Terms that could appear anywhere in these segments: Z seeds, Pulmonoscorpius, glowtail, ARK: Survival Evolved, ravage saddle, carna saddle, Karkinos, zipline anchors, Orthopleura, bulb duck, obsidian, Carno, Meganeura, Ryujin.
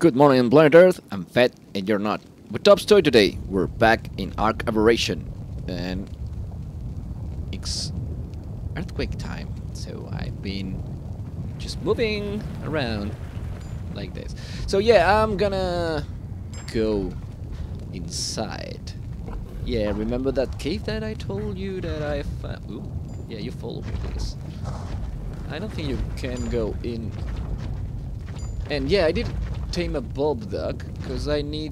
Good morning, Planet Earth. I'm fat and you're not. But top story today, we're back in Ark Aberration, and it's earthquake time. So I've been just moving around like this. So yeah, I'm gonna go inside. Yeah, remember that cave that I told you that I found? Ooh, yeah, you follow me, please. I don't think you can go in. And yeah, I did tame a bulb duck because I need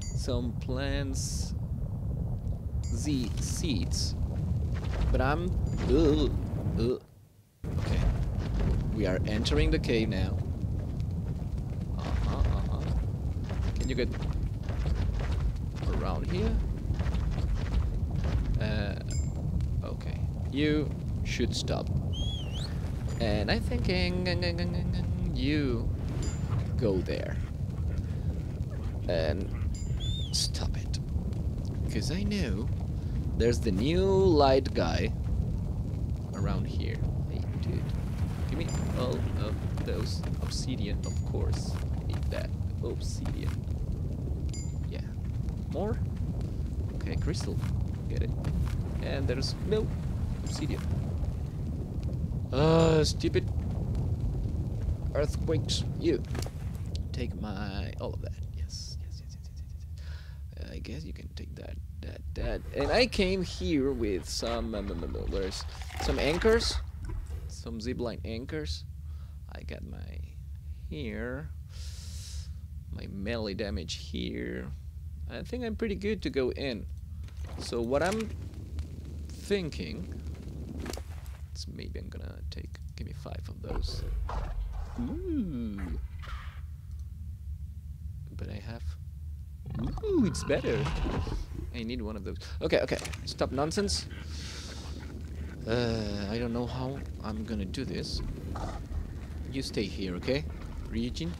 some plants, Z seeds. But I'm okay. We are entering the cave now. Can you get around here? Okay. You should stop. And I think you go there and stop it, because I know there's the new light guy around here. Hey dude, give me all of those obsidian, of course. I need that obsidian. Yeah, more. Okay, crystal, get it. And there's no obsidian. Stupid earthquakes, you take my, all of that. Yes. I guess you can take that, that. And I came here with some, there's some anchors, some zipline anchors. I got my here, my melee damage here. I think I'm pretty good to go in. So what I'm thinking, it's maybe I'm gonna take, give me 5 of those. Ooh. But I have... Ooh, it's better. I need one of those. Okay, okay. Stop nonsense. I don't know how I'm gonna do this. You stay here, okay? Ryujin.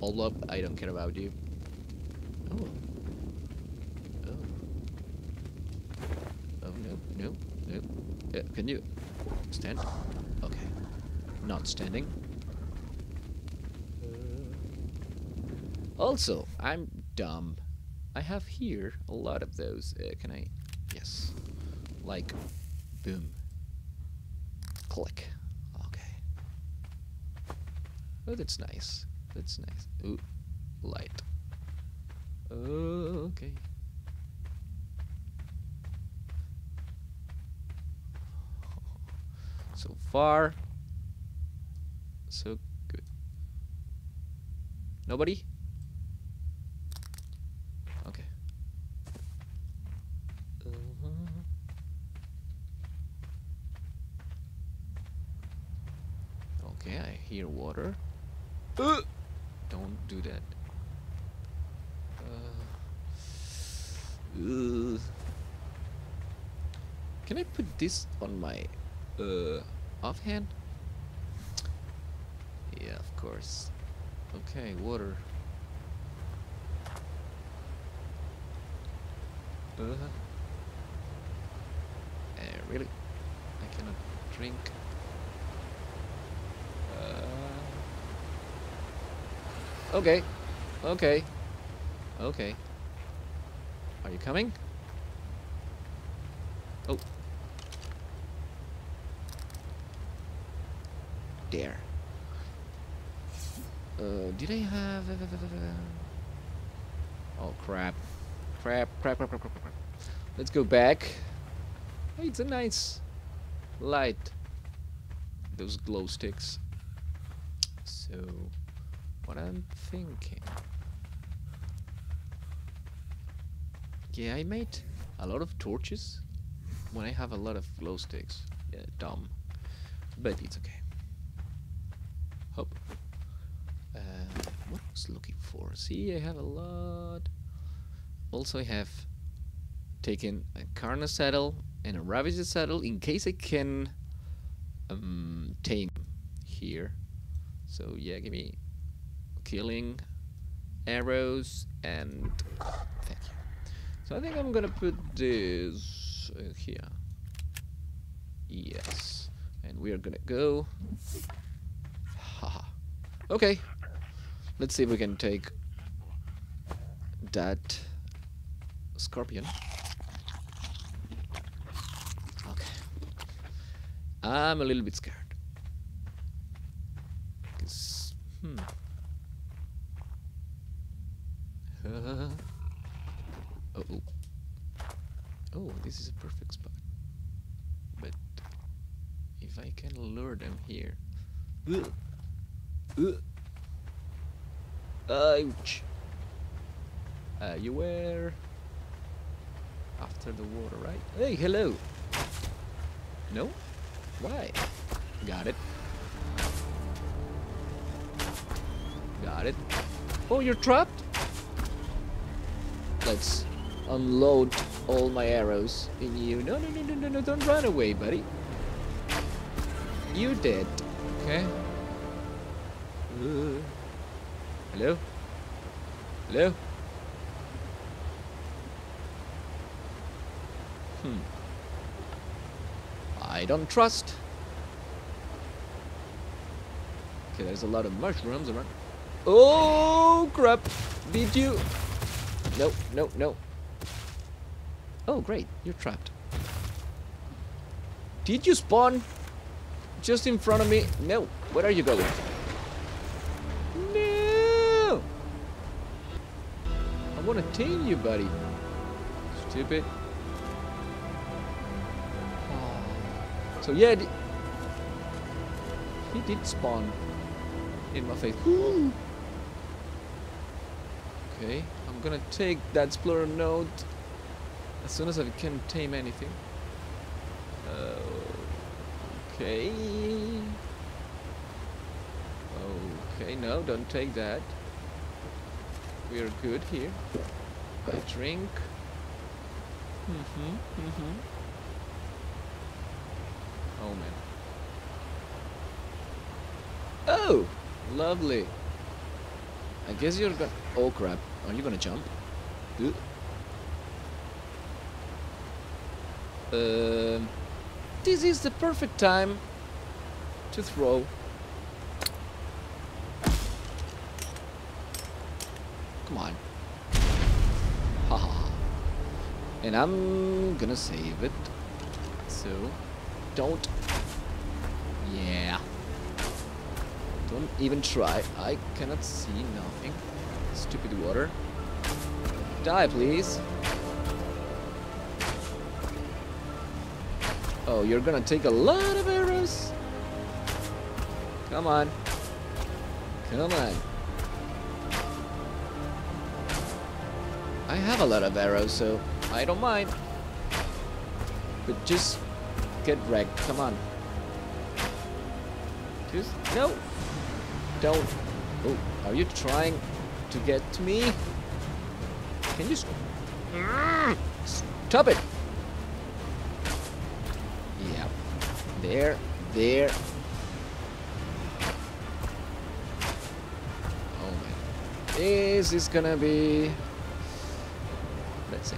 All up. I don't care about you. Oh. Oh. Oh, no. No. Can you stand? Okay. Not standing. Also, I'm dumb. I have here a lot of those. Can I? Yes. Like, boom. Click. Okay. Oh, that's nice. That's nice. Ooh, light. Oh, okay. So far, so good. Nobody? Okay. Okay, I hear water. Don't do that. Can I put this on my offhand? Yeah, of course. Okay, water. Really? I cannot drink. Okay. Okay. Okay. Are you coming? Oh. There. Did I have... Oh, crap. Crap. Let's go back. Hey, it's a nice light. Those glow sticks. So, what I'm thinking... Yeah, I made a lot of torches when I have a lot of glow sticks. Yeah, dumb. But it's okay. Hop. What I was looking for. See, I have a lot. Also, I have taken a carna saddle and a ravage saddle in case I can tame here. So yeah, give me killing arrows and thank you. So I think I'm gonna put this here. Yes, and we are gonna go. Haha. Okay. Let's see if we can take that scorpion. Okay. I'm a little bit scared. Oh. Oh, this is a perfect spot. But if I can lure them here. Ugh. Ugh. Ouch! You were after the water, right? Hey, hello! No? Why? Got it. Got it. Oh, you're trapped? Let's unload all my arrows in you. No, no, no, no, no, no, don't run away, buddy. You dead. Okay. Hello? Hello? Hmm. I don't trust. Okay, there's a lot of mushrooms around. Oh, crap. Did you? No, no, no. Oh, great. You're trapped. Did you spawn just in front of me? No. Where are you going? I want to tame you, buddy. Stupid. Oh. So yeah, he did spawn in my face. Ooh. Okay, I'm gonna take that explorer node as soon as I can tame anything. Okay. Okay, no, don't take that. We are good here. I drink. Oh man. Oh, lovely. I guess you're gonna. Oh crap! Are you gonna jump? This is the perfect time to throw. Come on. Haha. And I'm gonna save it. So don't. Yeah. Don't even try. I cannot see nothing. Stupid water. Die, please. Oh, you're gonna take a lot of arrows. Come on. Come on. I have a lot of arrows, so I don't mind. But just get wrecked. Come on. Just no. Don't. Oh, are you trying to get to me? Can you stop it? Yeah. There. There. Oh man. This is gonna be. Let's see.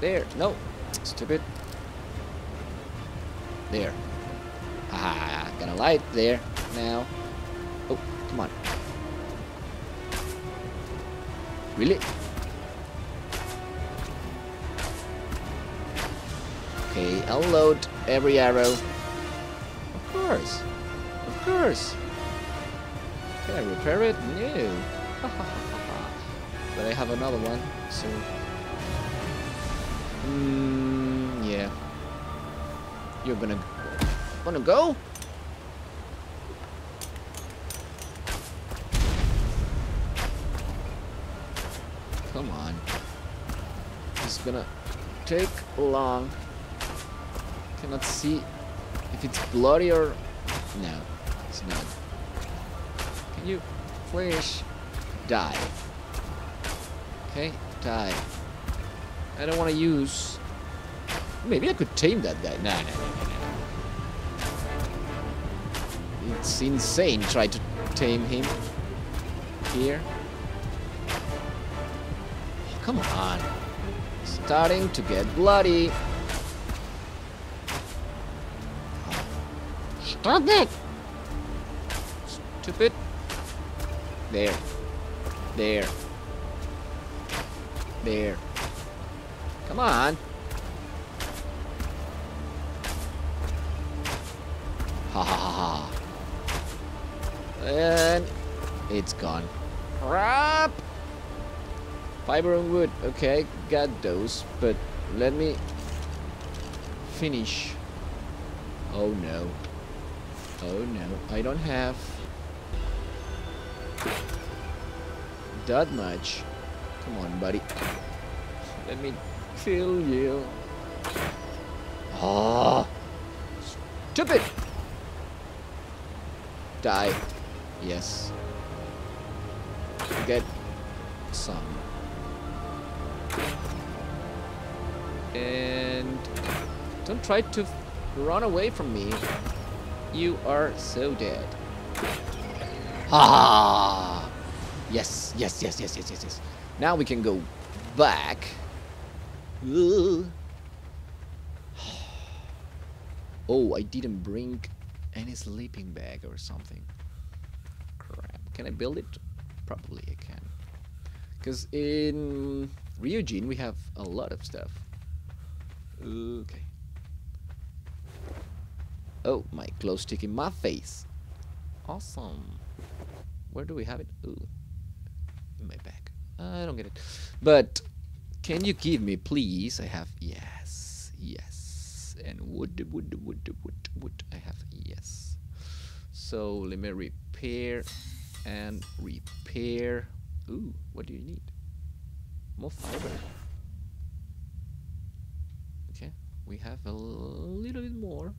There. No. Stupid. There. Ah, gonna light there now. Oh, come on. Really? Okay, unload every arrow. Of course. Of course. Can I repair it? No. But I have another one, so yeah. You're gonna wanna go? Come on. It's gonna take long. Cannot see if it's bloody or no, it's not. Can you please die? Okay, die. I don't want to use. Maybe I could tame that guy. No, no, no, no, no. It's insane. Try to tame him here. Oh, come on. Starting to get bloody. Stop it. Stupid. There. There. There. Come on. Ha ha ha ha. And it's gone. Crap! Fiber and wood. Okay, got those. But let me finish. Oh no. Oh no. I don't have that much. Come on, buddy. Let me kill you. Ah! Stupid! Die. Yes. Get some. And don't try to run away from me. You are so dead. Ah! Yes, yes, yes, yes, yes, yes, yes. Now we can go back. Ugh. Oh, I didn't bring any sleeping bag or something. Crap. Can I build it? Probably I can. Because in Ryujin we have a lot of stuff. Okay. Oh, my glow stick in my face. Awesome. Where do we have it? Ooh. In my back. I don't get it. But can you give me, please? I have yes, yes, and wood. I have yes. So let me repair and repair. Ooh, what do you need? More fiber. Okay, we have a little bit more.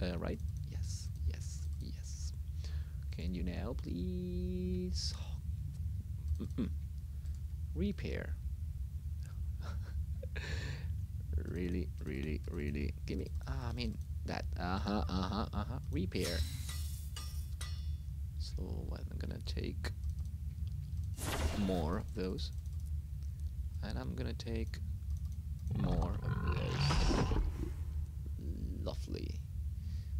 Right? Yes, yes, yes. Can you now, please? Mm-mm. Repair. really give me I mean that repair. So I'm gonna take more of those, and I'm gonna take more of those. Lovely.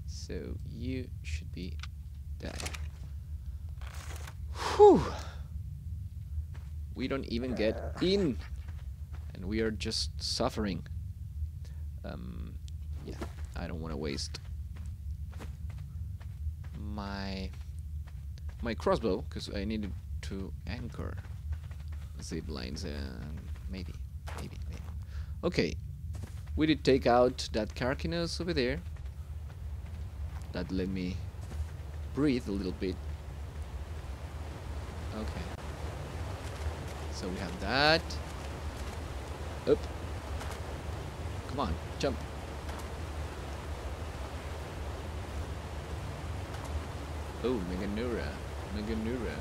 So you should be dead. Whew. We don't even get in, and we are just suffering. Yeah, I don't want to waste my crossbow, because I needed to anchor zip lines, and maybe. Okay, we did take out that Karkinos over there. That let me breathe a little bit. Okay. So we have that. Up. Come on, jump. Oh, Meganeura. Meganeura.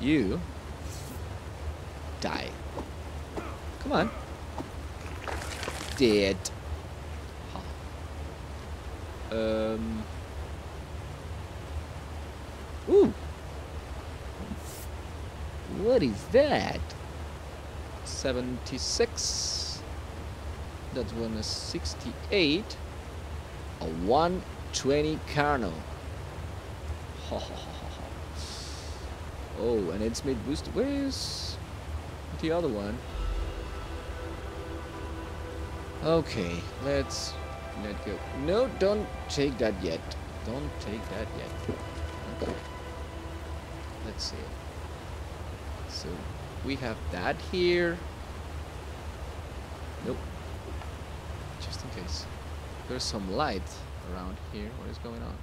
You die. Come on. Dead. Huh. Ooh. What is that? 76. That one is 68. A 120 carno. Oh, and it's made boost. Where's the other one? Okay, let's let go. No, don't take that yet. Don't take that yet. Okay. Let's see. So we have that here. Nope. Just in case. There's some light around here. What is going on?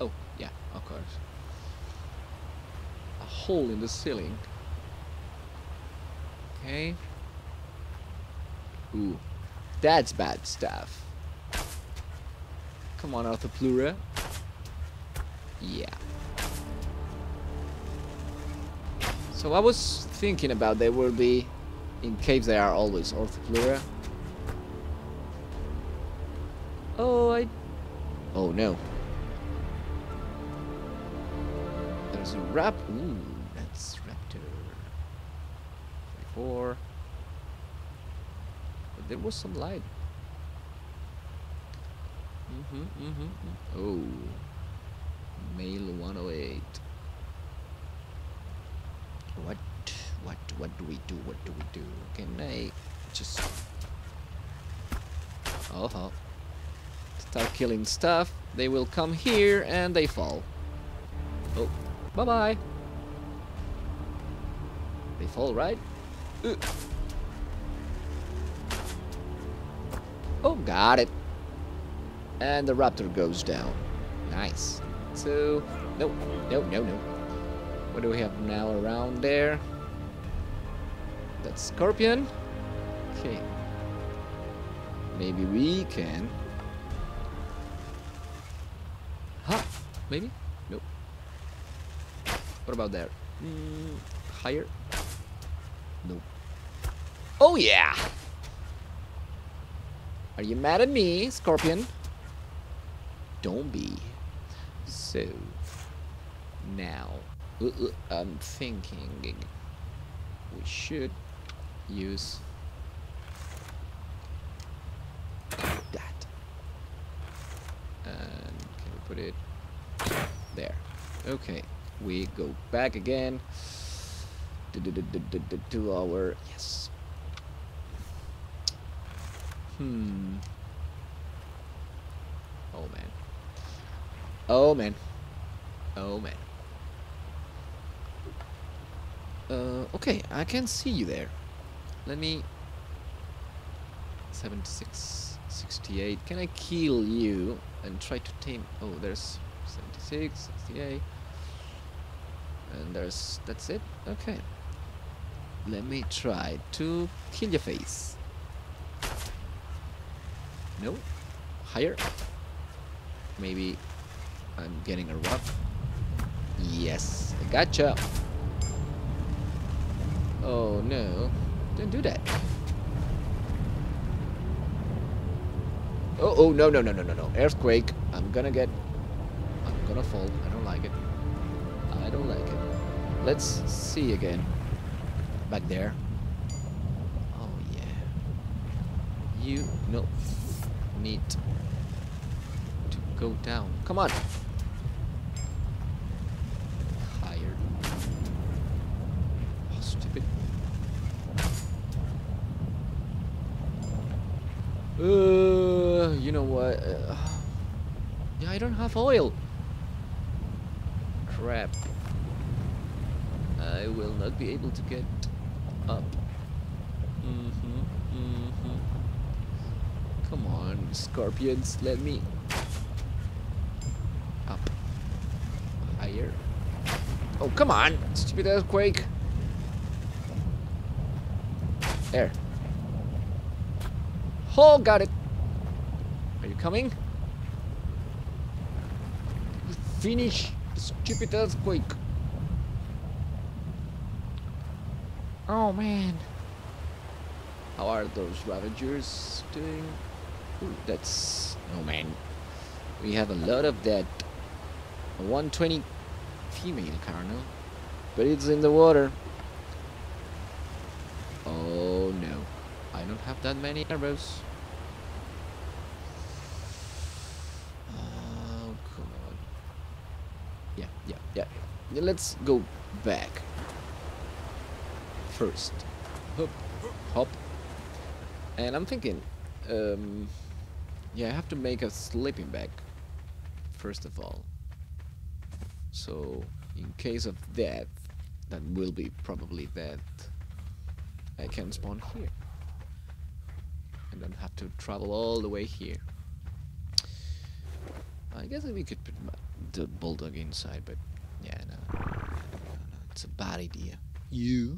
Oh, yeah, of course. A hole in the ceiling. Okay. Ooh. That's bad stuff. Come on, Orthopleura. Yeah. So I was thinking about there will be, in caves there are always Orthopleura. Oh, oh no. There's a raptor. Ooh, that's raptor. 34. But there was some light. Oh. Male 108. we do? What do we do? Can I just... Oh, oh. Start killing stuff. They will come here and they fall. Oh, bye-bye. They fall, right? Oh, got it. And the raptor goes down. Nice. So, no, no, no, no. What do we have now around there? That's scorpion. Okay. Maybe we can... Huh? Maybe? Nope. What about there? Higher? Nope. Oh yeah! Are you mad at me, scorpion? Don't be. So... Now... I'm thinking... We should use... that. And can we put it there? Okay, we go back again to our yes. Oh man. Oh man. Oh man. Okay, I can see you there. Let me 76. 68. Can I kill you and try to tame? Oh, there's 76, 68, and there's that's it. Okay. Let me try to kill your face. No, higher. Maybe I'm getting a rock. Yes, I gotcha. Oh no! Don't do that. Oh, oh, no, no, no, no, no, no. Earthquake. I'm gonna fall. I don't like it. I don't like it. Let's see again. Back there. Oh, yeah. You, no. Need to go down. Come on. Higher. Oh, stupid. You know what? Yeah, I don't have oil. Crap. I will not be able to get up. Come on, scorpions, let me up. Higher. Oh, come on, stupid earthquake. There. Oh, got it. Are you coming? Finish the stupid earthquake. Oh man. How are those ravagers doing? Ooh, that's... Oh man. We have a lot of that 120 female carna. But it's in the water. Oh no. I don't have that many arrows. Yeah, let's go back first. Hop, hop. And I'm thinking, yeah, I have to make a sleeping bag first of all. So in case of death, that will be probably death, I can spawn here. I don't have to travel all the way here. I guess we could put the bulb duck inside, but yeah, no, it's a bad idea. You?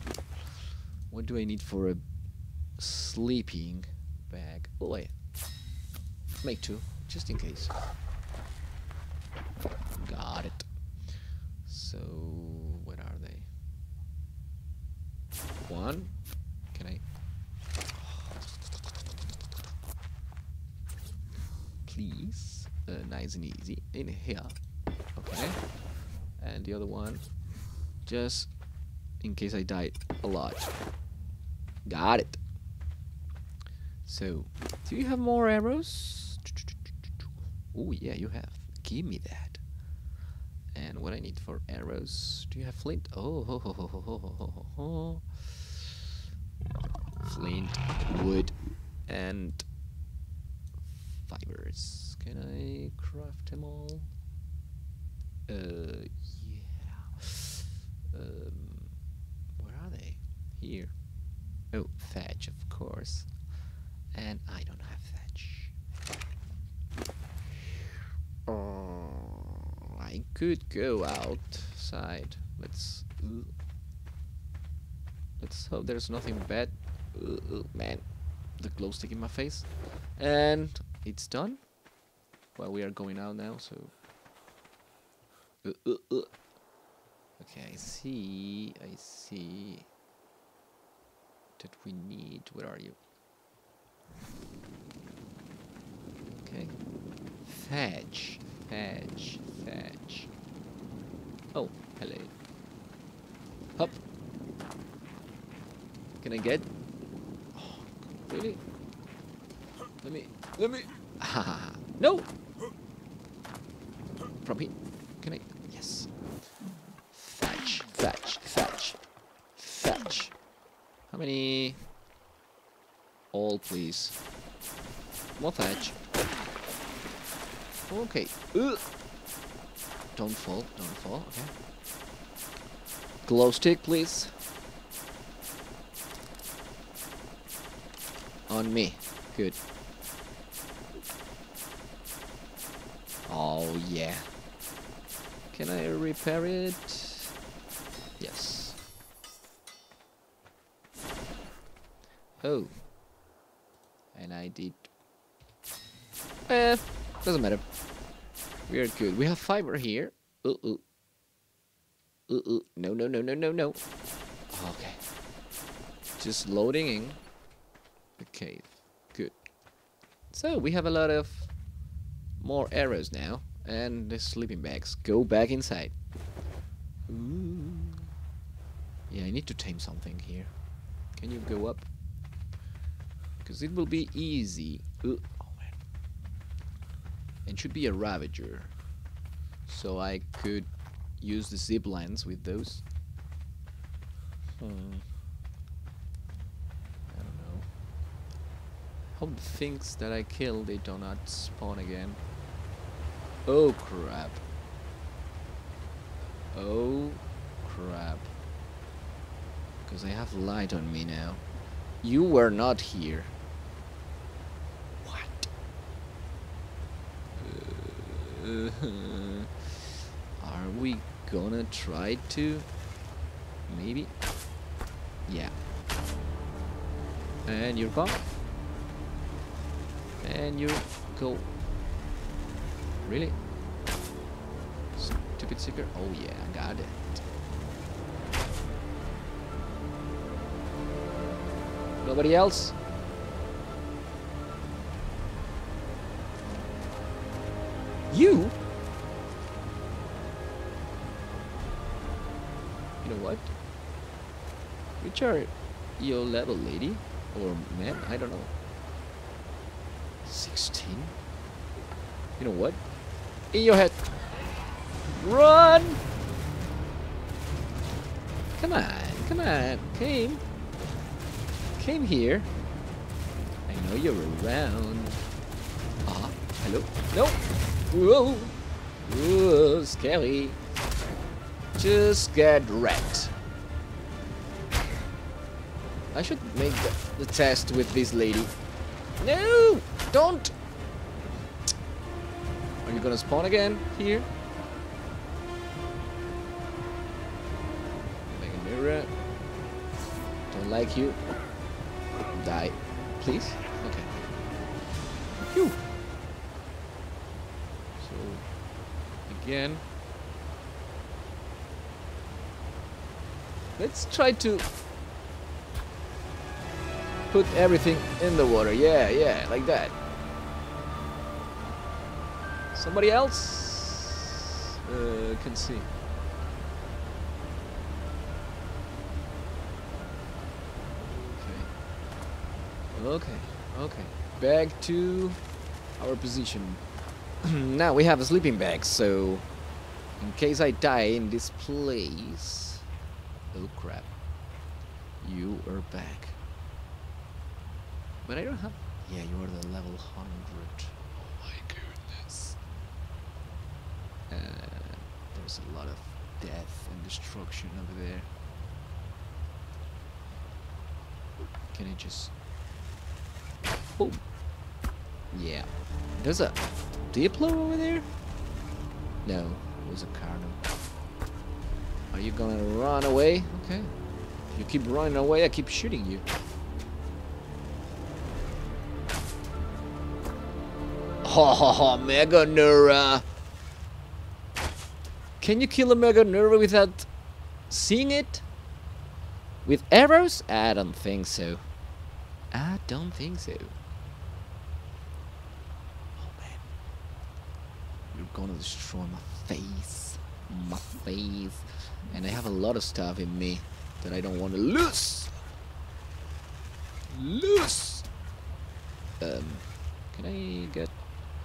What do I need for a sleeping bag? Oh, yeah. Make two, just in case. Got it. So, where are they? One. Can I? Please. Nice and easy. In here. Okay. And the other one, just in case I die a lot. Got it. So, do you have more arrows? Oh yeah, you have. Give me that. And what I need for arrows? Do you have flint? Oh, ho, ho, ho, ho, ho, ho, ho, ho. flint, wood, and fibers. Can I craft them all? Yeah. Where are they? Here. Oh, thatch, of course. And I don't have thatch. Oh, I could go outside. Let's hope there's nothing bad. Man, the glow stick in my face. And it's done. Well, we are going out now, so... Okay, I see... that we need... Where are you? Okay... Thatch... Oh, hello. Hop! Can I get... Oh, really? Let me... Haha! No! From here? Can I... Yes. Thatch. How many? All, please. More thatch. Okay. Don't fall. Okay. Glow stick, please. On me. Good. Oh, yeah. Can I repair it? Yes. Oh. And I did... doesn't matter. We are good. We have fiber here. No. Okay. Just loading in the cave. Good. So, we have a lot of... more arrows now, and the sleeping bags. Go back inside. Ooh. Yeah, I need to tame something here. Can you go up? Because it will be easy. Oh, man. And should be a ravager. So I could use the zip lines with those. I don't know. Hope the things that I kill, they do not spawn again. Oh crap. Because I have light on me now. You were not here. What? Are we gonna try to? Maybe? Yeah. And you're gone? And you go. Really? Stupid seeker? Oh yeah, I got it. Nobody else? You? You know what? Which are your level, lady? Or man? I don't know. 16? You know what? In your head. Run! Come on. Came here. I know you're around. Ah, hello. No. Whoa. Whoa, scary. Just get wrecked. I should make the test with this lady. No! Don't! Are you gonna spawn again here? Meganeura. Don't like you. Die. Please? Okay. Phew. So, again. Let's try to... put everything in the water. Yeah, like that. Somebody else can see. Okay. Back to our position. Now we have a sleeping bag, so in case I die in this place. Oh crap! You are back. But I don't have... Yeah, you are the level 100. Oh my goodness. There's a lot of death and destruction over there. Can I just... Boom. Yeah. There's a Diplo over there? No, it was a Carno. Are you gonna run away? Okay. You keep running away, I keep shooting you. Ha ha ha, Meganeura! Can you kill a Meganeura without seeing it? With arrows? I don't think so. I don't think so. Oh man. You're gonna destroy my face. My face. And I have a lot of stuff in me that I don't want to lose. Lose! Can I get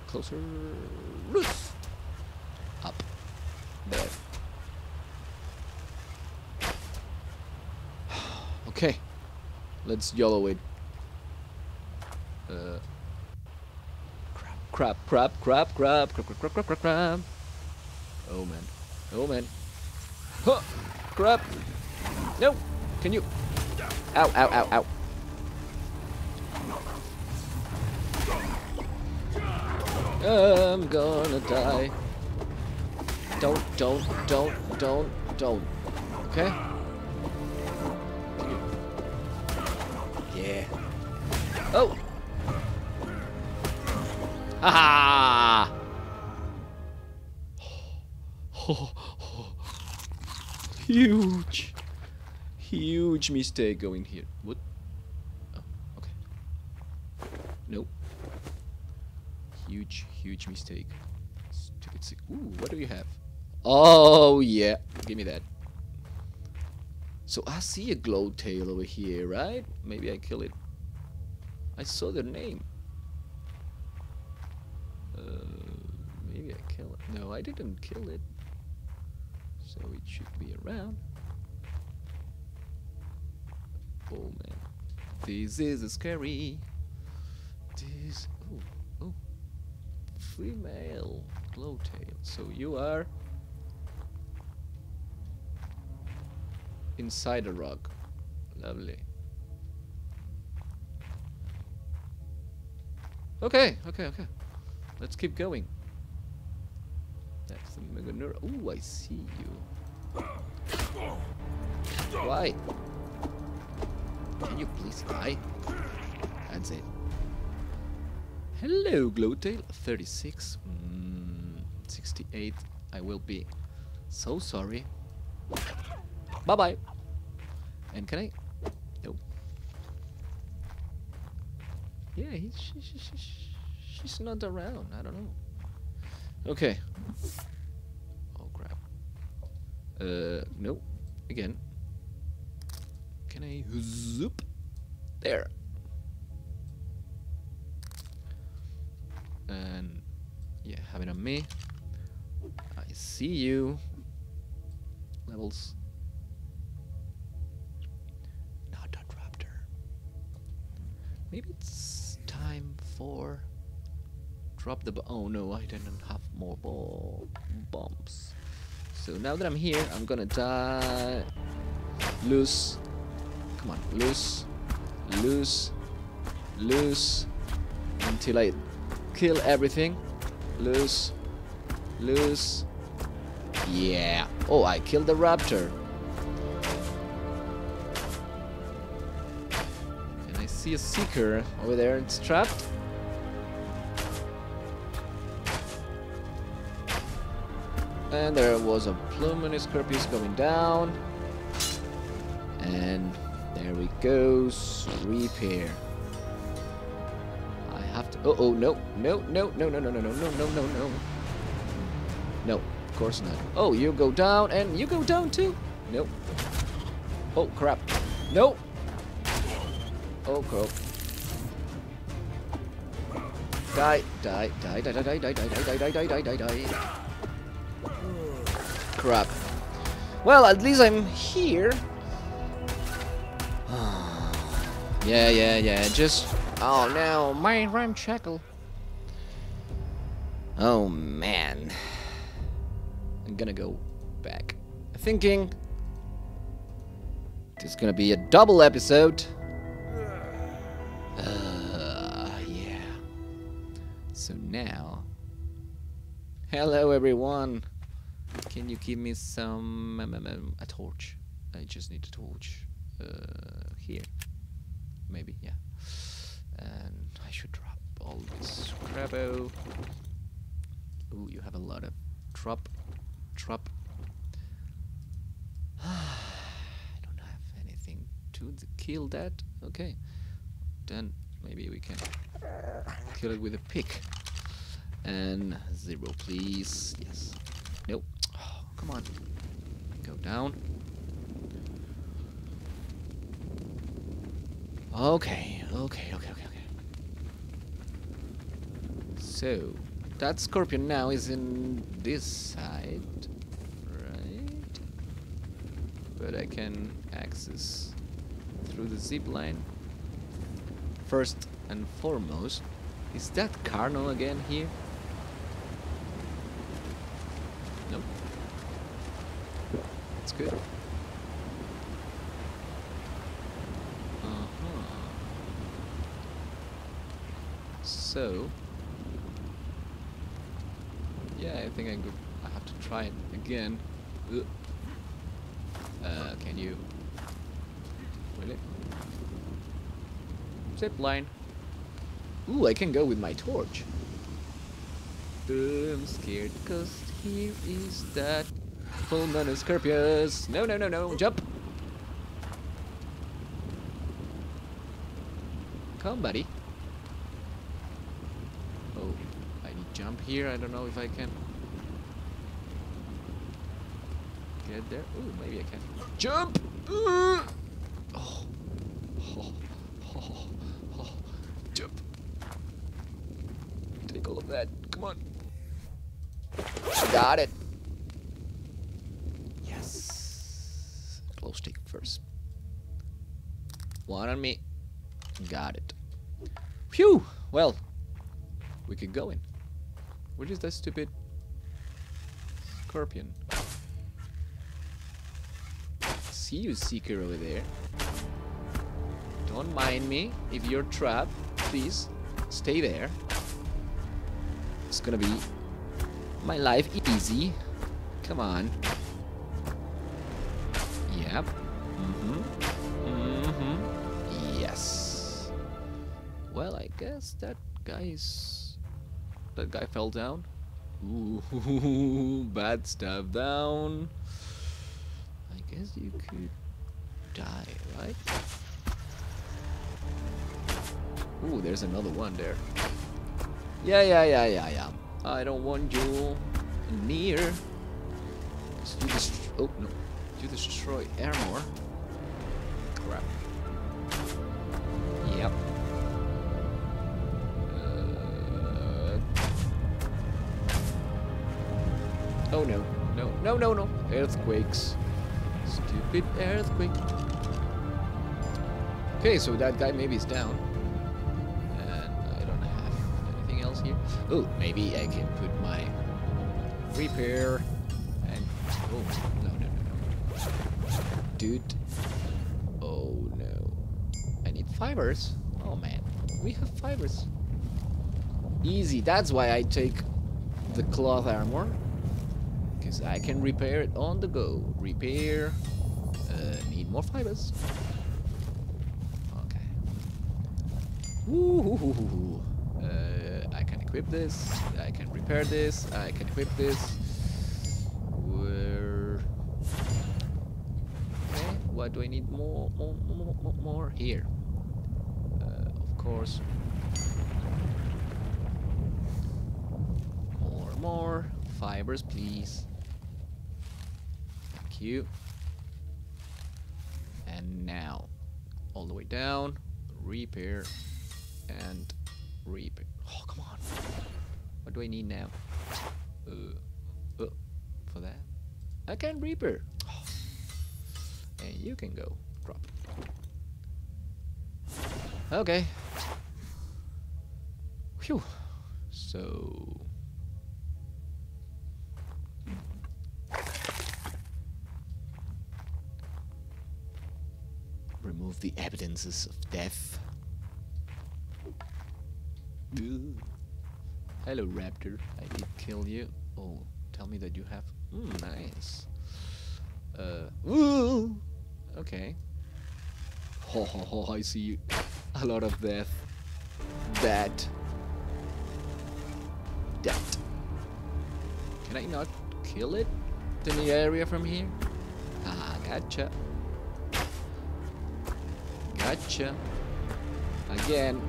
closer? Loose! Up. There. Okay, let's YOLO it. Crap, crap, crap, crap, crap, crap, crap, crap, crap, crap, crap. Oh man, oh man. Huh, crap. No, can you? Ow, ow, ow, ow. I'm gonna die. Don't. Okay? Yeah. Oh! Haha! Huge! Huge mistake going here. What? Oh, okay. Nope. Huge mistake. Stupid sick. Ooh, what do you have? Oh, yeah. Give me that. So I see a glowtail over here, right? Maybe I kill it. I saw their name. Maybe I kill it. No, I didn't kill it. So it should be around. Oh man, this is scary. This oh, female glowtail. So you are inside a rock. Lovely. Okay. Let's keep going. That's the Meganeura. Ooh, I see you. Why? Can you please die? That's it. Hello, glowtail. 36. 68. I will be so sorry. Bye-bye. And can I? Nope. Yeah, she's not around. I don't know. Okay. Oh, crap. Nope. Again. Can I zoop? There. And, yeah, have it on me. I see you. Levels. Maybe it's time for drop the oh no, I didn't have more bombs. So now that I'm here, I'm gonna die. Loose. Come on, loose until I kill everything. Loose. Yeah. Oh, I killed the raptor. See a seeker over there. It's trapped. And there was a Pulmonoscorpius coming down. And there we go. Repair. I have to. Oh no. No, of course not. Oh, you go down and you go down too. Nope. Oh crap. Nope. Oh, cool. Die. Crap. Well, at least I'm here. Yeah. Just Oh no, my ramshackle. Oh man. I'm gonna go back. Thinking there's gonna be a double episode. Yeah. So now. Hello everyone. Can you give me some a torch? I just need a torch. Here. Maybe, yeah. And I should drop all this crabbo. Ooh, you have a lot of drop. I don't have anything to kill that. Okay. Then maybe we can kill it with a pick. And zero, please. Yes. Nope. Oh, come on. Go down. Okay. So, that scorpion now is in this side, right? But I can access through the zipline. First and foremost, is that Karno again here? Nope. That's good. So, yeah, I think I have to try it again. Can you? Really? Zip line. Ooh, I can go with my torch. I'm scared because here is that Pulmonoscorpius. No, no, no, no, jump! Come, buddy. Jump here, I don't know if I can get there. Ooh, maybe I can. Jump! Jump. Take all of that. Come on. Got it. Yes. Glow stick first. One on me. Got it. Phew! Well, we could go in. Which is that stupid scorpion? See you, Seeker, over there. Don't mind me. If you're trapped, please stay there. It's gonna be my life easy. Come on. Yep. Yes. Well, I guess that guy's... That guy fell down. Ooh, bad stuff down. I guess you could die, right? Ooh, there's another one there. Yeah. I don't want you near. You destroy. Oh no! You destroy armor. Crap. Yep. Oh no, no, earthquakes. Stupid earthquake. Okay, so that guy maybe is down. And I don't have anything else here. Oh, maybe I can put my repair and... Oh, no. Dude. Oh no. I need fibers. Oh man, we have fibers. Easy, that's why I take the cloth armor. Because I can repair it on the go. Repair. Need more fibers. Okay. Woo-hoo-hoo-hoo-hoo. I can equip this. I can repair this. I can equip this. Where? Okay. What do I need more? More here. Of course. More fibers, please. Thank you. And now, all the way down, repair and repair. Oh, come on. What do I need now? For that? I can repair. Oh. And you can go drop. Okay. Phew. So... remove the evidences of death. Ooh. Hello, raptor. I did kill you. Oh, tell me that you have... Mm, nice. Ooh. Okay. Ho ho ho, I see you. A lot of death. That. Can I not kill it in the area from here? Ah, gotcha. Gotcha. Again.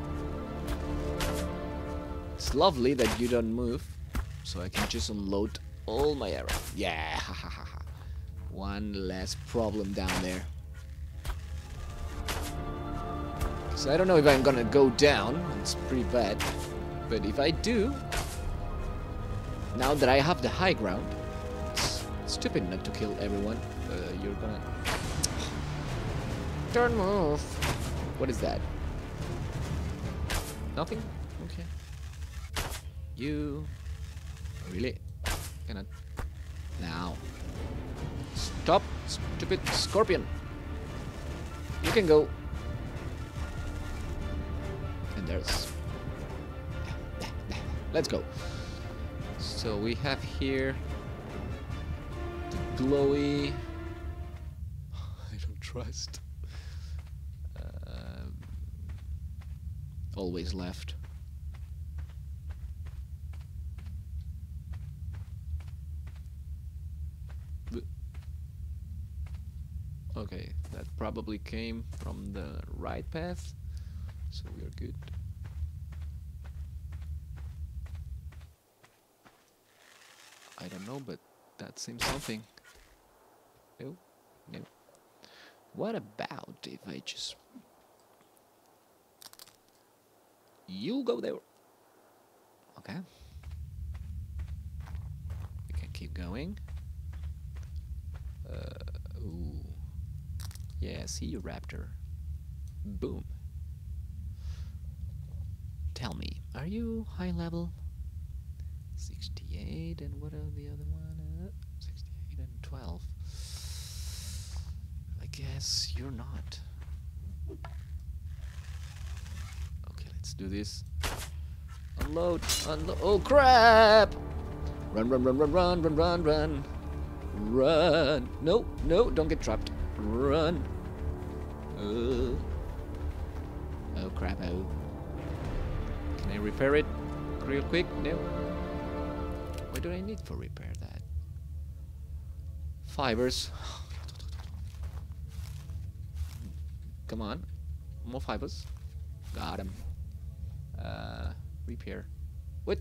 It's lovely that you don't move, so I can just unload all my arrows. Yeah, hahaha. One less problem down there. So I don't know if I'm gonna go down. It's pretty bad. But if I do, now that I have the high ground, it's stupid not to kill everyone. You're gonna... Don't move. What is that? Nothing? Okay. You... Really? Cannot... Now. Stop, stupid scorpion. You can go. And there's... Let's go. So we have here... the glowy... I don't trust. Always left. Okay, that probably came from the right path, so we are good. I don't know, but that seems something. No, no. What about if I just... You go there. Okay. We can keep going. Ooh. Yeah, see you, raptor. Boom. Tell me, are you high level? 68, and what are the other one? 68 and 12. I guess you're not. Let's do this. Unload, unload. Oh crap! Run, run, run, run, run, run, run, run. Run. No, no, don't get trapped. Run. Oh crap, oh. Can I repair it real quick? No. What do I need for repair that? Fibers. Come on. More fibers. Got him. Repair. What?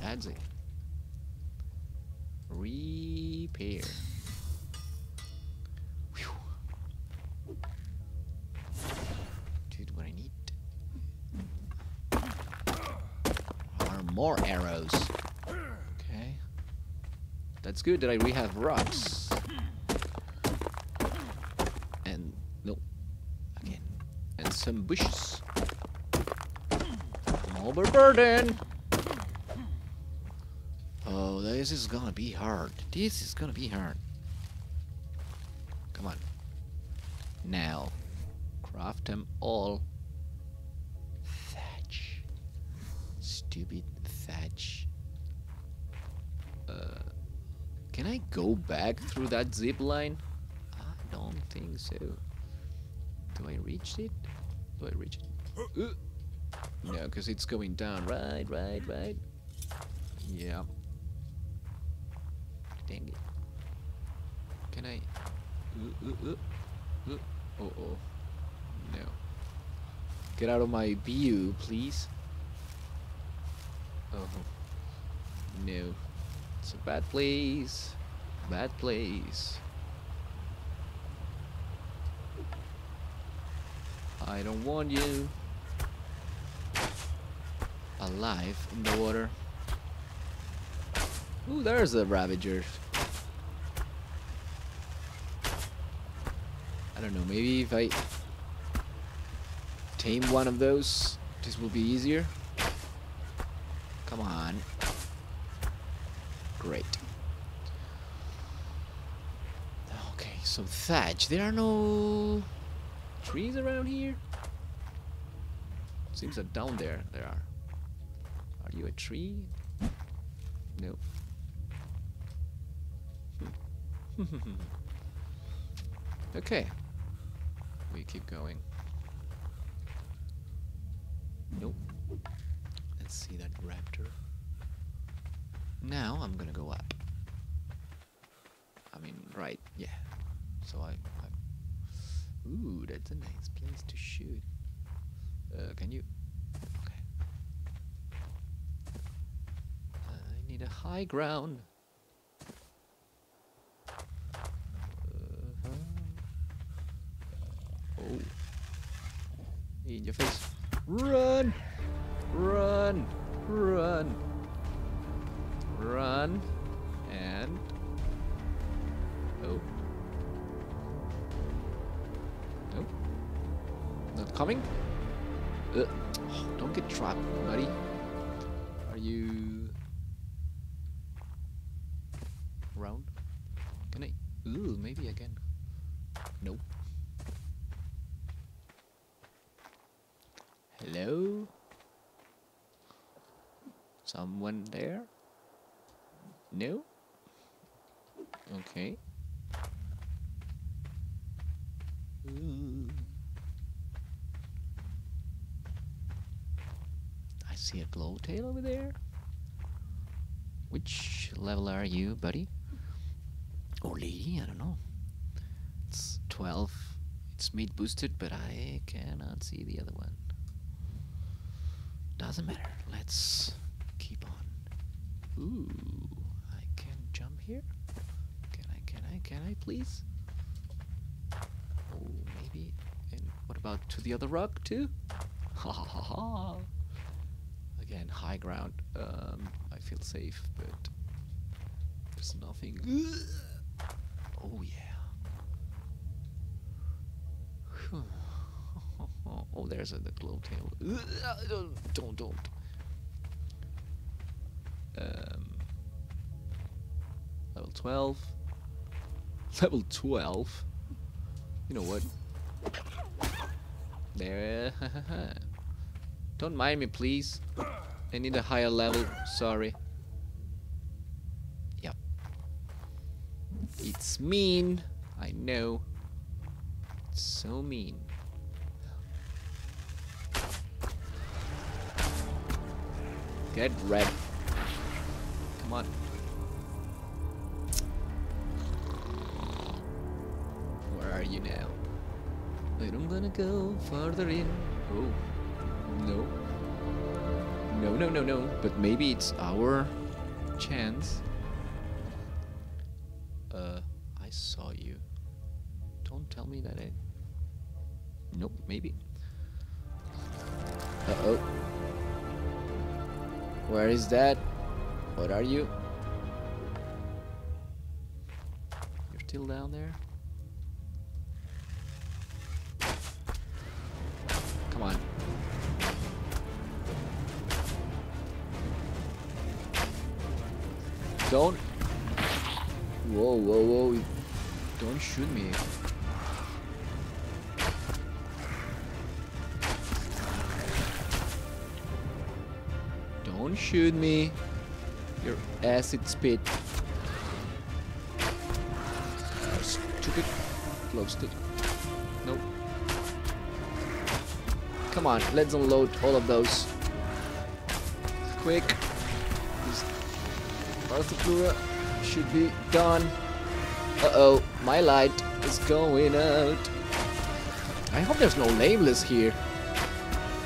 That's it. Repair. Whew. Dude, what I need are more arrows. Okay. That's good that I have rocks. And no. And some bushes. I'm overburdened. Oh, this is gonna be hard. This is gonna be hard. Come on. Now, craft them all. Thatch. Stupid thatch. Can I go back through that zip line? I don't think so. Do I reach it? Do I reach it? No, because it's going down. Right, right, right. Yeah. Dang it. Can I... Oh, oh. No. Get out of my view, please. Oh. No. It's a bad place. Bad place. I don't want you alive in the water. Ooh, there's a ravager. I don't know, maybe if I tame one of those, this will be easier. Come on. Great. Okay, some thatch. There are no trees around here? Seems that down there, there are. Are you a tree? No. Okay. We keep going. Nope. Let's see that raptor. Now I'm gonna go up. I mean, right, yeah. So I ooh, that's a nice place to shoot. Can you? Okay. I need a high ground. Oh. In your face. Run! Run! Run! Run! And... oh. Nope. Not coming? Oh, don't get trapped, buddy. Are you... round? Can I... ooh, maybe again. Nope. Hello? Someone there? No? Okay. Ooh. I see a glowtail over there. Which level are you, buddy? Or lady? I don't know. It's 12. It's meat boosted, but I cannot see the other one. Doesn't matter. Let's keep on. Ooh, I can jump here. Can I please? Oh, maybe. And what about to the other rock too? Ha ha ha ha. Again, high ground. I feel safe, but there's nothing. Oh yeah. Oh, there's the glowtail. Don't. Level 12. Level 12? You know what? There. Don't mind me, please. I need a higher level. Sorry. Yep. It's mean. I know. It's so mean. Get red. Come on. Where are you now? But I'm gonna go further in. Oh. No. No. But maybe it's our chance. I saw you. Don't tell me that I... nope, maybe. Uh-oh. Where is that? What are you? You're still down there? Come on. Don't. Whoa. Don't shoot me. Don't shoot me, your acid spit. Stupid. Close to. Nope. Come on, let's unload all of those. Quick. This Orthopleura should be done. Uh-oh, my light is going out. I hope there's no nameless here.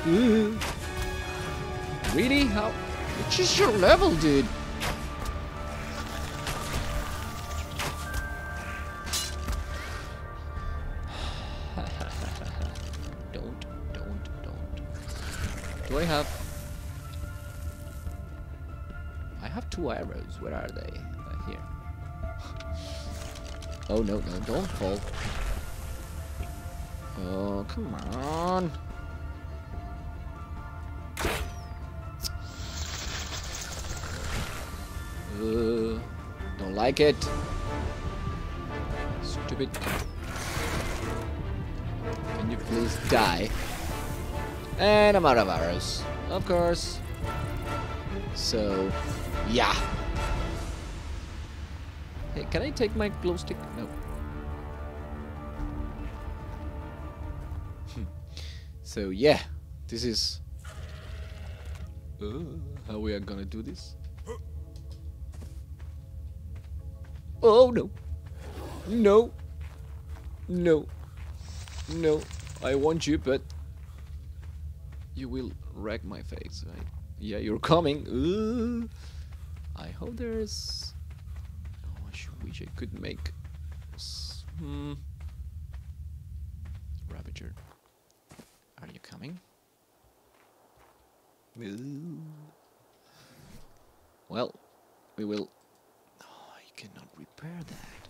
Ooh. Really? How? Which is your level, dude? Don't. Do I have... I have 2 arrows. Where are they? Here. Oh, no. Don't fall. Oh, come on. like it. Stupid. Can you please die? And I'm out of arrows. Of course. So, yeah. Hey, can I take my glow stick? No. So, yeah. This is... how we are gonna do this? Oh, no. No. No. No. I want you, but... you will wreck my face, right? Yeah, you're coming. Ooh. I hope there's... oh, I wish I could make... Ravager. Are you coming? Ooh. Well, we will... oh, I cannot repair that.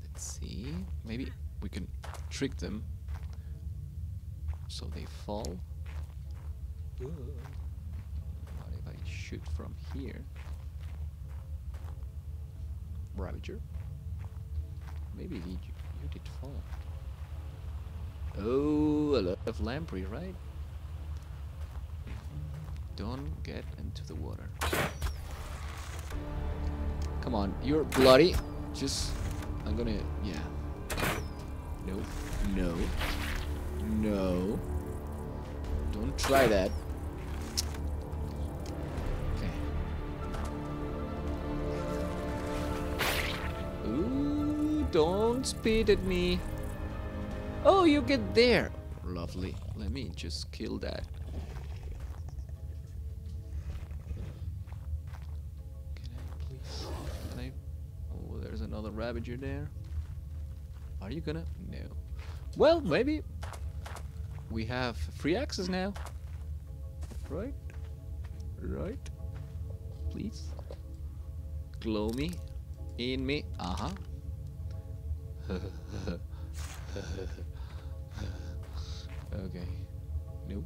Let's see. Maybe we can trick them so they fall. What if I shoot from here? Ravager? Maybe you did fall. Oh, a lot of lamprey, right? Don't get into the water. Come on, you're bloody. Just, I'm gonna, yeah. No, no, no. Don't try that. Okay. Ooh, don't spit at me. Oh, you get there. Lovely. Let me just kill that. Ravager there. Are you gonna? No. Well, maybe we have free access now. Right? Right? Please. Glow me. In me. Okay. Nope.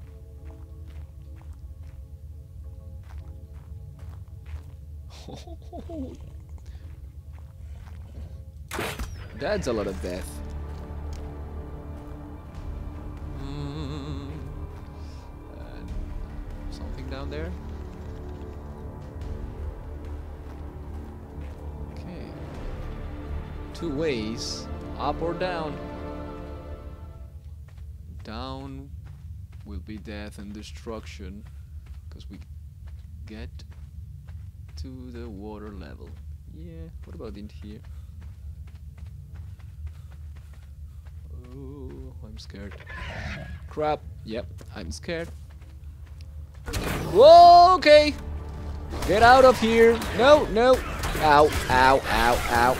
That's a lot of death. And something down there. Okay. Two ways, up or down. Down will be death and destruction because we get to the water level. Yeah, what about in here? I'm scared. Crap. Yep, I'm scared. Whoa, okay. Get out of here. No, no. Ow, ow, ow, ow.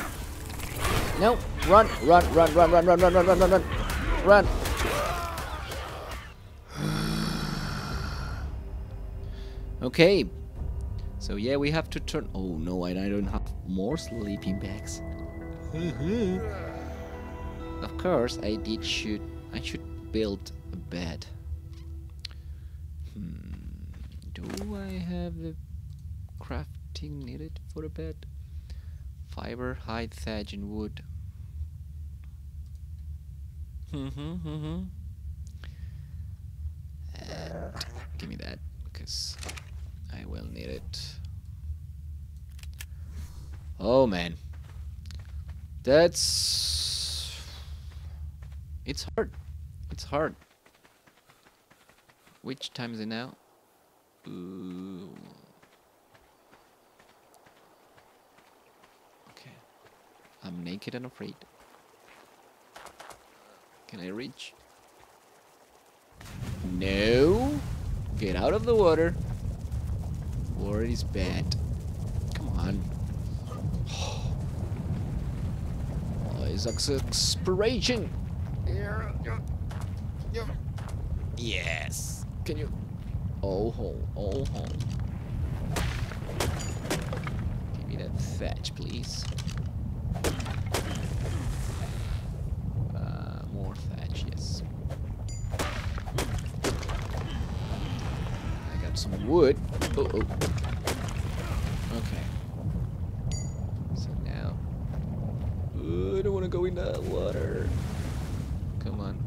No. Run, run, run, run, run, run, run, run, run, run, run. Run. Okay. So, yeah, we have to turn... oh, no, I don't have more sleeping bags. Of course, I should build a bed. Do I have the crafting needed for a bed? Fiber, hide, thatch, and wood. Give me that, because I will need it. Oh man, that's... it's hard. It's hard. Which time is it now? Ooh. Okay. I'm naked and afraid. Can I reach? No. Get out of the water. Water is bad. Come on. Oh, it's expiration. Yes. Can you? Oh ho! Oh ho! Give me that thatch, please. some wood. Uh-oh. Okay. So now... Ooh, I don't want to go in that water. Come on.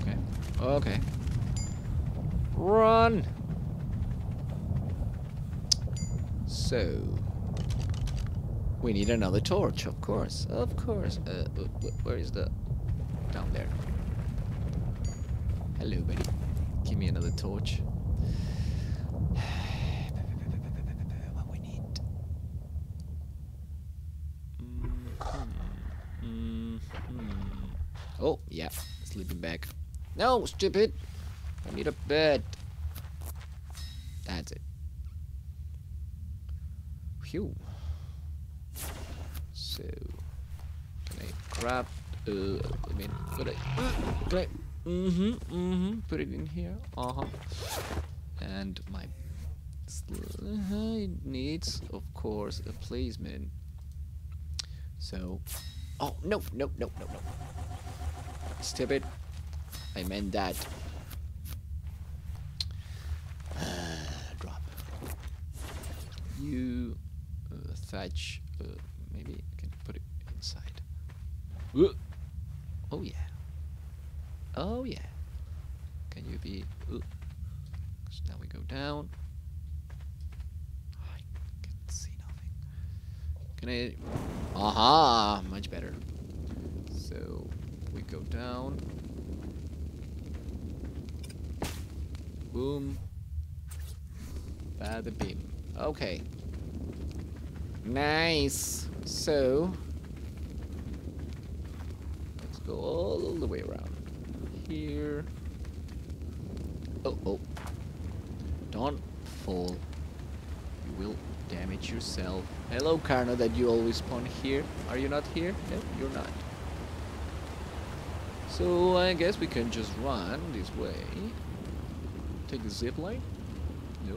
Okay. Okay. Run! So... We need another torch, of course. Of course. Where is the... Down there. Hello, buddy. Give me another torch. What we need. Oh, yeah. Sleeping bag. No, stupid. I need a bed. That's it. Phew. So, can I grab... I mean, could I... Can I... Put it in here. And my... It needs, of course, a placement. So... Oh, no, no, no, no, no. Stop it. I meant that. Drop. You... thatch... maybe I can put it inside. Oh yeah. Oh yeah. Can you be... So now we go down. I can see nothing. Can I... Aha! Much better. So we go down. Boom. Bada bim. Okay. Nice. So, let's go all the way around here. Oh, oh. Don't fall. You will damage yourself. Hello, Karna, that you always spawn here. Are you not here? No, you're not. So, I guess we can just run this way. Take the zipline? No.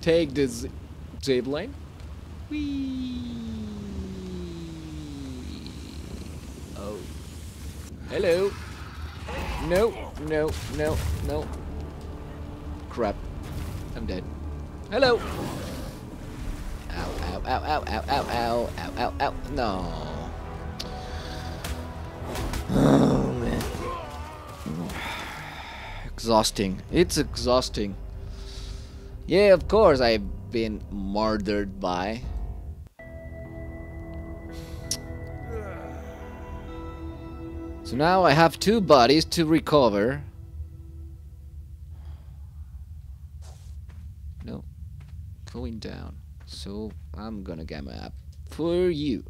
Take the zipline? Whee! Oh. Hello! No, no, no, no. Crap. I'm dead. Hello! Ow, ow, ow, ow, ow, ow, ow, ow, ow, ow. No. Oh, man. Exhausting. It's exhausting. Yeah, of course, I've been murdered by... So now I have two bodies to recover. No. Going down. So, I'm gonna gamma up for you.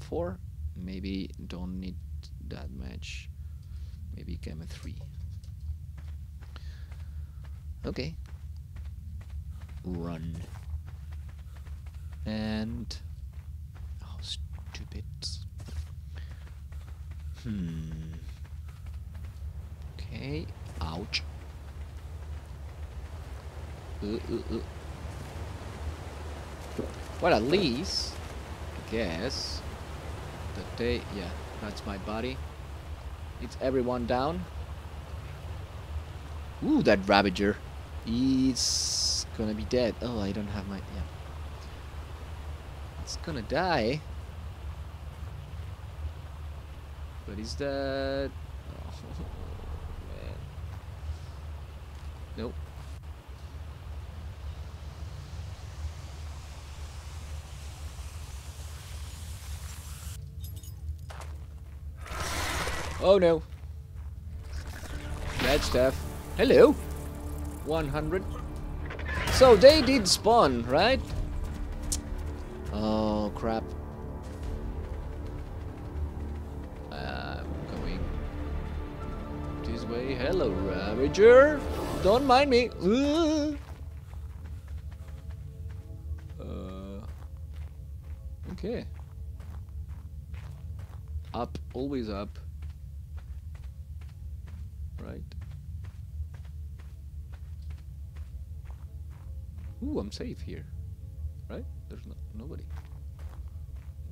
Four? Maybe don't need that much. Maybe gamma 3. Okay. Run. And... Oh, stupid. Okay. Ouch. Well, at least... I guess... That they... Yeah, that's my body. It's everyone down. Ooh, that Ravager. It's gonna be dead. Oh, I don't have my... Yeah. It's gonna die. But is that... Oh, man. Nope. Oh, no. Bad stuff. Hello. 100. So they did spawn, right? Oh crap. I'm going this way. Hello, Ravager. Don't mind me. Okay. Up, always up. Right. Ooh, I'm safe here, right? There's no, nobody.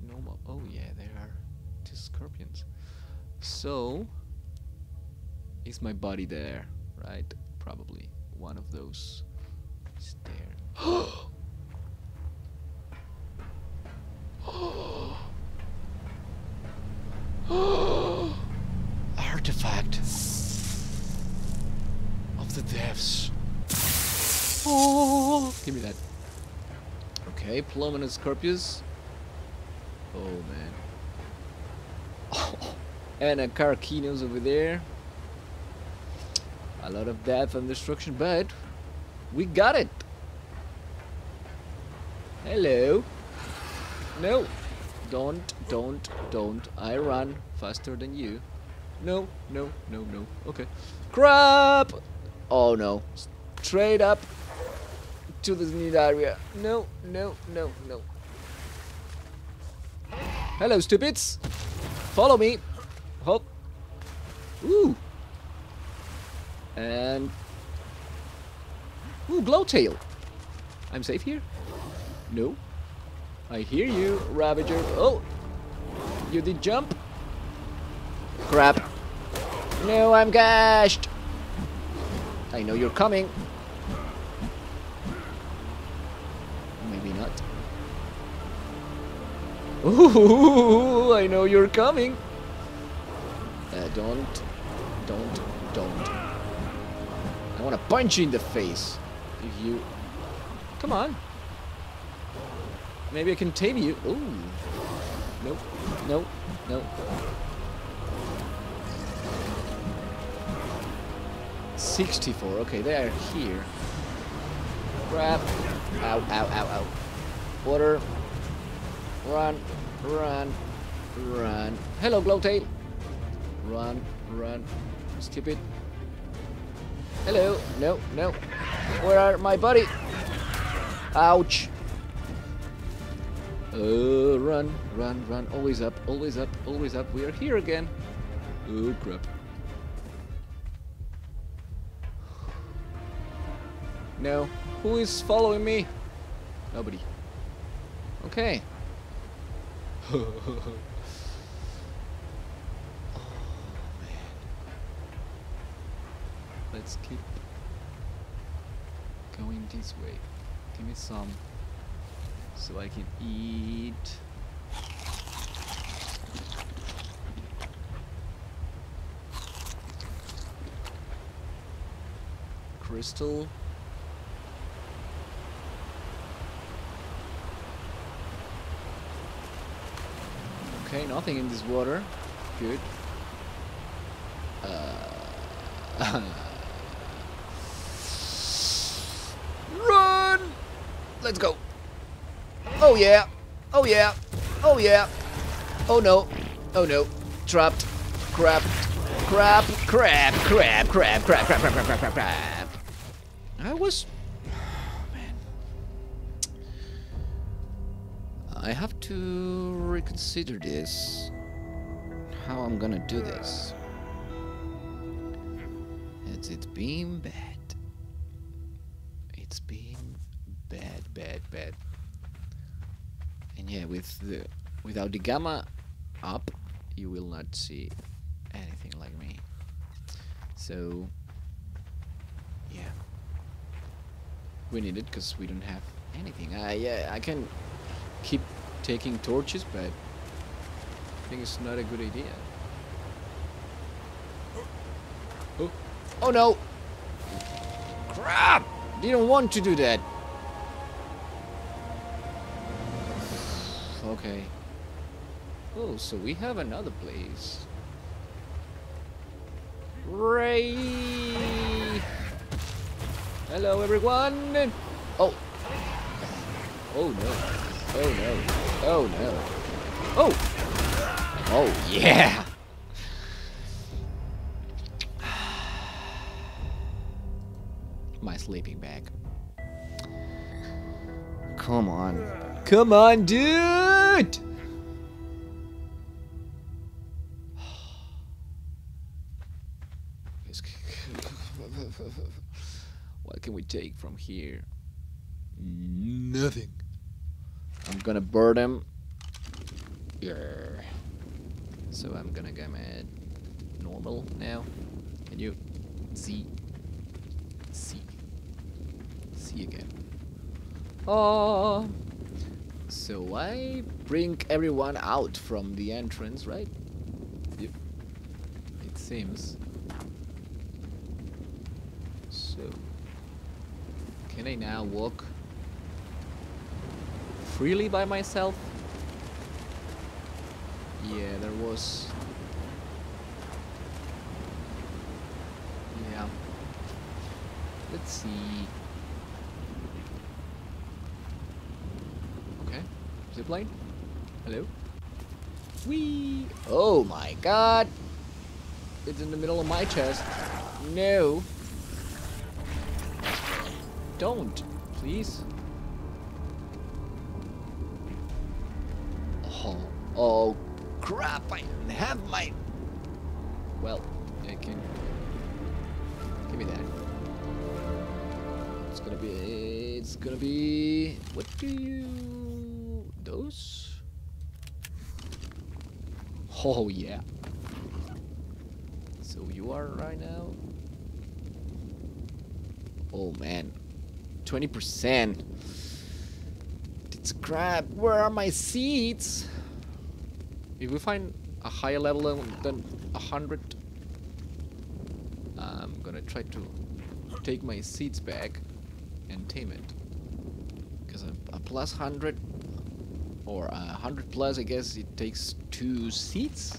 No more. Oh yeah, there are two scorpions. So Is my body there? Right? Probably. One of those is there. Artifact of the depths. Oh, give me that. Okay, Pulmonoscorpius. Oh man. Oh, and a Karkinos over there. A lot of death and destruction, but we got it. Hello. No. Don't. I run faster than you. No. Okay. Crap! Oh no. Straight up to this new area. No. Hello, stupids. Follow me. Hop. Ooh. And. Ooh, glowtail. I'm safe here? No. I hear you, Ravager. Oh! You did jump? Crap. No, I'm gashed! I know you're coming. Maybe not. Ooh, I know you're coming. Don't. I want to punch you in the face. If you... Come on. Maybe I can tame you. Ooh. Nope. $64. Okay, they are here. Crap. Ow. Water. Run. Hello, glowtail. Run. Skip it. Hello. No. Where are my buddy? Ouch. Run. Always up. We are here again. Oh, crap. No. Who is following me? Nobody. Okay. Oh, man. Let's keep going this way. Give me some. So I can eat. Crystal. Okay, nothing in this water. Good. Run! Let's go. Oh yeah. Oh no. Trapped. Crap. I was... Oh, man. I have to reconsider this. How I'm gonna do this. It's been bad. It's been bad. And yeah, without the gamma up, you will not see anything like me. So, yeah, we need it because we don't have anything. Yeah, I can keep taking torches, but I think it's not a good idea. Oh no! Crap! Didn't want to do that. Okay. Oh, so we have another place. Ray! Hello, everyone! Oh! Oh no! Oh! Oh yeah! My sleeping bag. Come on. Come on, dude! What can we take from here? Nothing. I'm gonna burn him. Yeah. So I'm gonna go mad. Normal now. Can you see again? Oh, so I bring everyone out from the entrance, right? Yep. It seems. So, can I now walk freely by myself? Yeah, there was. Yeah. Let's see. Okay. Zipline. Hello. Whee! Oh my god! It's in the middle of my chest. No. Don't, please. Oh. Oh. Crap, I have my... Well, I can... Give me that. It's gonna be... It's gonna be... What do you... Those? Oh, yeah. So you are right now... Oh, man. 20%. It's crap. Where are my seeds? If we find a higher level than 100, I'm gonna try to take my seeds back and tame it. Because a plus 100 or 100 plus, I guess it takes 2 seeds.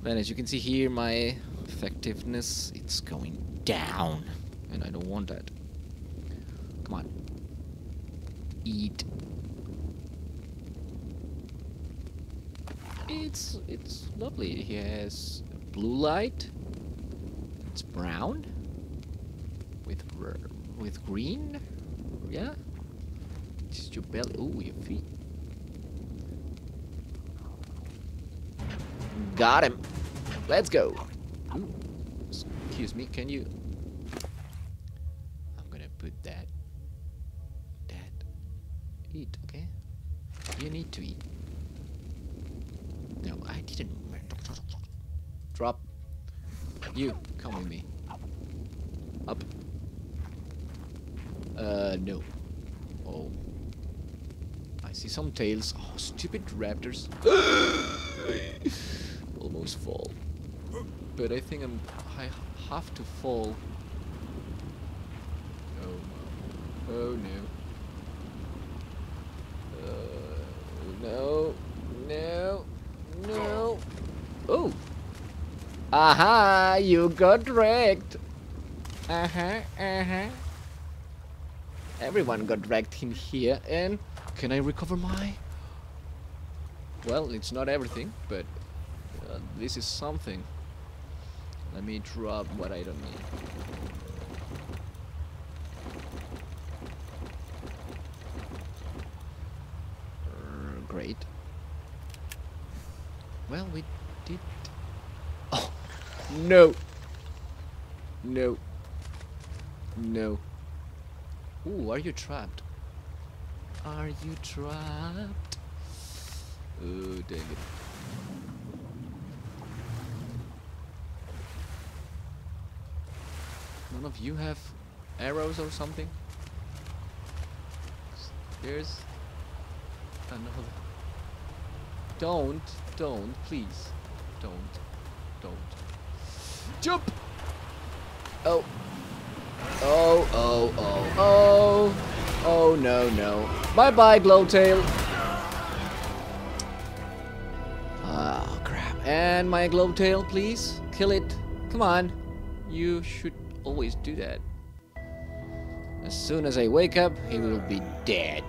Man, as you can see here, my effectiveness, it's going down. And I don't want that. Come on. Eat. It's lovely. He has blue light. It's brown with green. Yeah. Just your belly. Oh, your feet. Got him. Let's go. Ooh. Excuse me. Can you? I'm gonna put that. That. Eat. Okay. You need to eat. No, I didn't. Drop. You, come with me. Up. No. Oh. I see some tails. Oh, stupid raptors. Almost fall. But I think I have to fall. Oh. Oh, no. No. No. No. Oh. Aha, you got wrecked. Everyone got wrecked in here. And can I recover my... Well, it's not everything, but this is something. Let me drop what I don't need. Great. Well, we did. Oh, no. No. No. Ooh, are you trapped? Are you trapped? Oh, dang it. None of you have arrows or something? Here's another. Don't, please. Don't. Jump! Oh. Oh. Oh, no. Bye-bye, Glowtail. Oh, crap. And my Glowtail, please. Kill it. Come on. You should always do that. As soon as I wake up, he will be dead.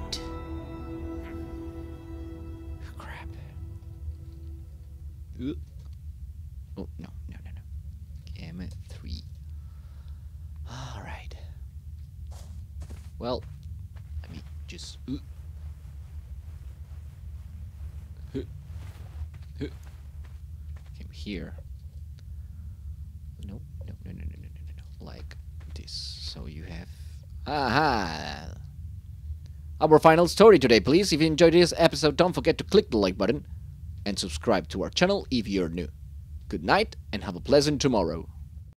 Oh, no. Gamma 3. Alright. Well, let me just... Came here. No. Like this. So you have... Aha! Our final story today, please. If you enjoyed this episode, don't forget to click the like button. And subscribe to our channel if you're new. good night, and have a pleasant tomorrow.